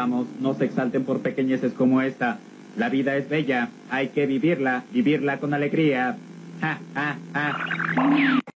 trabajamos, no se exalten por pequeñeces como esta. La vida es bella, hay que vivirla, vivirla con alegría. ¡Ja, ja, ja!